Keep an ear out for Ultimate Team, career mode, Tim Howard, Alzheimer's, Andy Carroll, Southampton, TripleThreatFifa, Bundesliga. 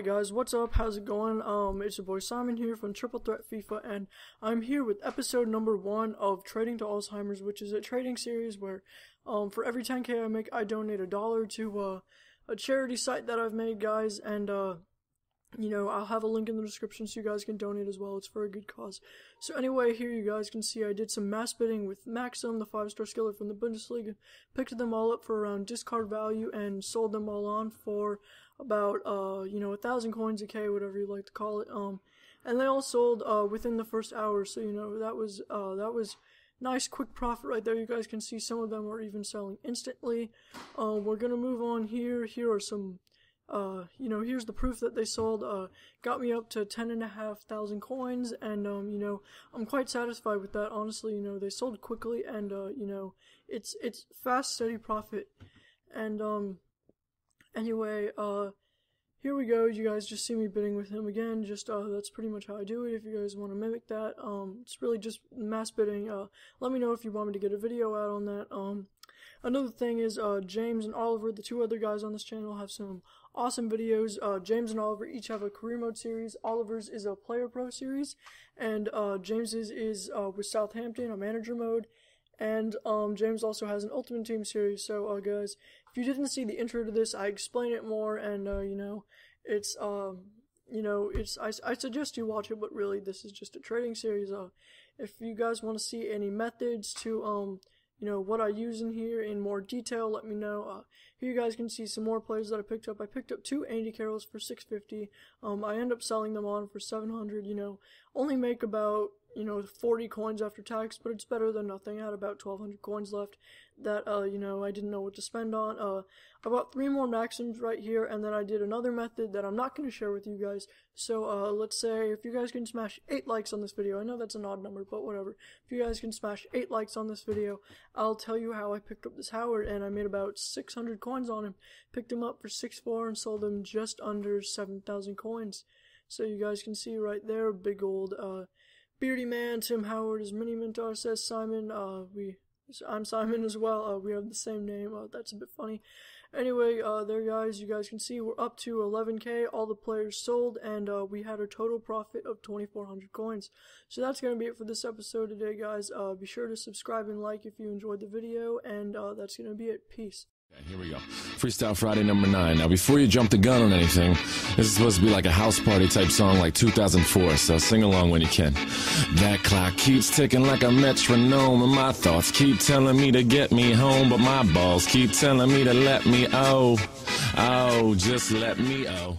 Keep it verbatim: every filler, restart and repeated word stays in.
Alright guys, what's up? How's it going? Um, it's your boy Simon here from Triple Threat FIFA, and I'm here with episode number one of Trading to Alzheimer's, which is a trading series where, um, for every ten K I make, I donate a dollar to, uh, a charity site that I've made, guys, and, uh, you know, I'll have a link in the description so you guys can donate as well. It's for a good cause. So anyway, here you guys can see I did some mass bidding with Maxim, the five-star skiller from the Bundesliga. Picked them all up for around discard value and sold them all on for about, uh, you know, a thousand coins, a K, whatever you like to call it. Um, and they all sold, uh, within the first hour. So, you know, that was, uh, that was nice quick profit right there. You guys can see some of them are even selling instantly. Uh, we're gonna move on here. Here are some... Uh, you know, here's the proof that they sold. Uh, got me up to ten and a half thousand coins, and, um, you know, I'm quite satisfied with that, honestly. You know, they sold quickly, and, uh, you know, it's, it's fast, steady profit, and, um, anyway, uh, here we go. You guys just see me bidding with him again. Just, uh, that's pretty much how I do it. If you guys want to mimic that, um, it's really just mass bidding. Uh, let me know if you want me to get a video out on that. Um, another thing is, uh, James and Oliver, the two other guys on this channel, have some awesome videos. Uh, James and Oliver each have a career mode series. Oliver's is a player pro series, and, uh, James's is, uh, with Southampton, a manager mode. And, um, James also has an Ultimate Team series, so, uh, guys, if you didn't see the intro to this, I explain it more, and, uh, you know, it's, um, you know, it's, I, I suggest you watch it, but really, this is just a trading series. Uh, if you guys want to see any methods to, um, you know, what I use in here in more detail, let me know. Uh, here you guys can see some more players that I picked up. I picked up two Andy Carrolls for six fifty, um, I end up selling them on for seven hundred, you know, only make about, you know, forty coins after tax, but it's better than nothing. I had about twelve hundred coins left that, uh, you know, I didn't know what to spend on. Uh, I bought three more Maxims right here, and then I did another method that I'm not going to share with you guys. So, uh, let's say if you guys can smash eight likes on this video, I know that's an odd number, but whatever. If you guys can smash eight likes on this video, I'll tell you how I picked up this Howard, and I made about six hundred coins on him. Picked him up for six four and sold him just under seven thousand coins. So you guys can see right there, big old, uh, Beardy Man, Tim Howard, as mini mentor says Simon, uh, we, I'm Simon as well, uh, we have the same name, uh, that's a bit funny. Anyway, uh, there guys, you guys can see we're up to eleven K, all the players sold, and, uh, we had a total profit of twenty-four hundred coins. So that's gonna be it for this episode today, guys. Uh, be sure to subscribe and like if you enjoyed the video, and, uh, that's gonna be it. Peace. Here we go. Freestyle Friday number nine. Now, before you jump the gun on anything, this is supposed to be like a house party type song like two thousand four, so sing along when you can. That clock keeps ticking like a metronome, and my thoughts keep telling me to get me home, but my balls keep telling me to let me oh, oh, just let me oh.